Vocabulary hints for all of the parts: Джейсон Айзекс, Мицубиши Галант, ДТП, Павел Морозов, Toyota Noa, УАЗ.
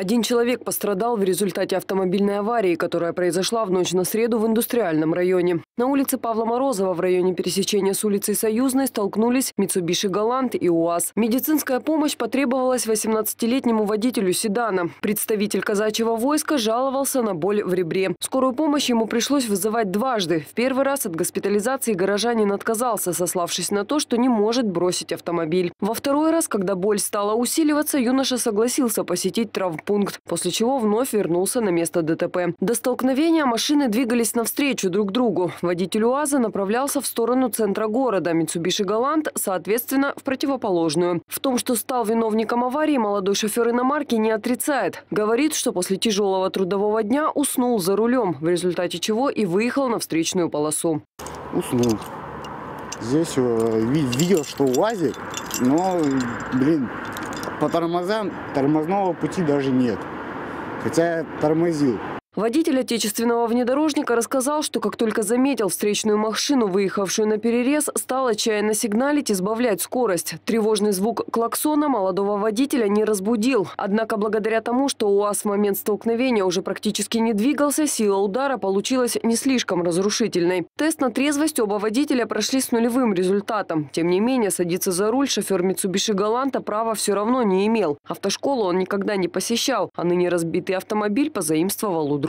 Один человек пострадал в результате автомобильной аварии, которая произошла в ночь на среду в Индустриальном районе. На улице Павла Морозова в районе пересечения с улицей Союзной столкнулись Мицубиши Галант и УАЗ. Медицинская помощь потребовалась 18-летнему водителю седана. Представитель казачьего войска жаловался на боль в ребре. Скорую помощь ему пришлось вызывать дважды. В первый раз от госпитализации горожанин отказался, сославшись на то, что не может бросить автомобиль. Во второй раз, когда боль стала усиливаться, юноша согласился посетить травмпункт, после чего вновь вернулся на место ДТП. До столкновения машины двигались навстречу друг другу. Водитель УАЗа направлялся в сторону центра города, Мицубиши Галант, соответственно, в противоположную. В том, что стал виновником аварии, молодой шофер иномарки не отрицает. Говорит, что после тяжелого трудового дня уснул за рулем, в результате чего и выехал на встречную полосу. Уснул. Здесь видел, что УАЗик, но, блин, по тормозам тормозного пути даже нет. Хотя я тормозил. Водитель отечественного внедорожника рассказал, что как только заметил встречную машину, выехавшую на перерез, стал отчаянно сигналить и сбавлять скорость. Тревожный звук клаксона молодого водителя не разбудил. Однако благодаря тому, что УАЗ в момент столкновения уже практически не двигался, сила удара получилась не слишком разрушительной. Тест на трезвость оба водителя прошли с нулевым результатом. Тем не менее, садиться за руль шофер Мицубиши Галанта права все равно не имел. Автошколу он никогда не посещал, а ныне разбитый автомобиль позаимствовал у друга.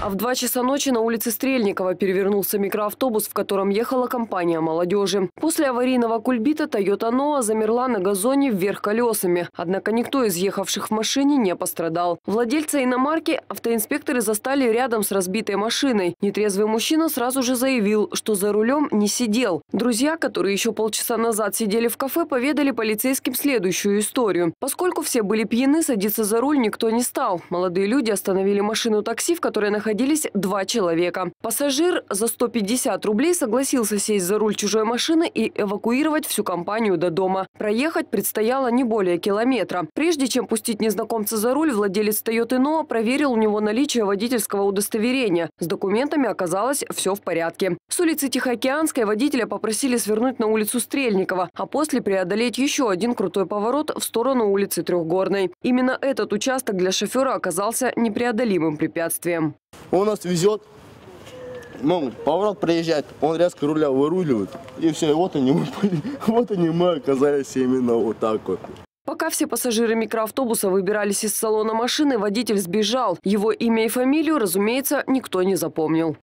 А в 2 часа ночи на улице Стрельникова перевернулся микроавтобус, в котором ехала компания молодежи. После аварийного кульбита Toyota Noa замерла на газоне вверх колесами. Однако никто из ехавших в машине не пострадал. Владельца иномарки автоинспекторы застали рядом с разбитой машиной. Нетрезвый мужчина сразу же заявил, что за рулем не сидел. Друзья, которые еще полчаса назад сидели в кафе, поведали полицейским следующую историю. Поскольку все были пьяны, садиться за руль никто не стал. Молодые люди остановили машину такси, в которой находились 2 человека. Пассажир за 150 рублей согласился сесть за руль чужой машины и эвакуировать всю компанию до дома. Проехать предстояло не более километра. Прежде чем пустить незнакомца за руль, владелец Toyota Noa проверил у него наличие водительского удостоверения. С документами оказалось все в порядке. С улицы Тихоокеанской водителя попросили свернуть на улицу Стрельникова, а после преодолеть еще один крутой поворот в сторону улицы Трехгорной. Именно этот участок для шофера оказался непреодолимым препятствием. Он нас везет, мол, поворот проезжает, он резко руля выруливает, и все, и вот они мы оказались именно вот так вот. Пока все пассажиры микроавтобуса выбирались из салона машины, водитель сбежал. Его имя и фамилию, разумеется, никто не запомнил.